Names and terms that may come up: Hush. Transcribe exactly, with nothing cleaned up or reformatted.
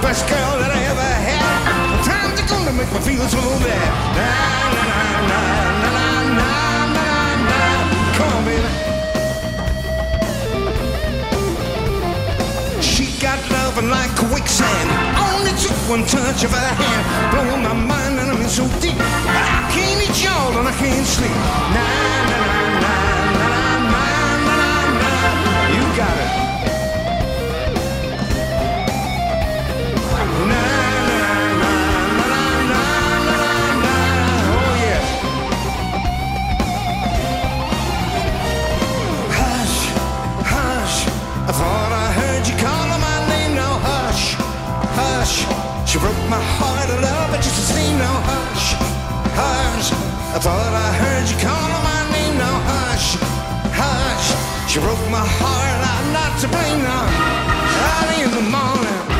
the best girl that I ever had. Sometimes it's gonna make me feel so bad. Nah, nah, nah, nah, nah, nah, nah, nah. Come on, baby. She got loving like quicksand. Only took one touch of her hand. Blowing my mind and I'm in so deep. I can't eat y'all and I can't sleep. Nah, nah, nah, nah, nah, nah, nah, nah. You got it. I thought I heard you calling my name, now hush, hush. She broke my heart, I love it just the same, now hush, hush. I thought I heard you calling my name, now hush, hush. She broke my heart, I'm not to blame, now early in the morning.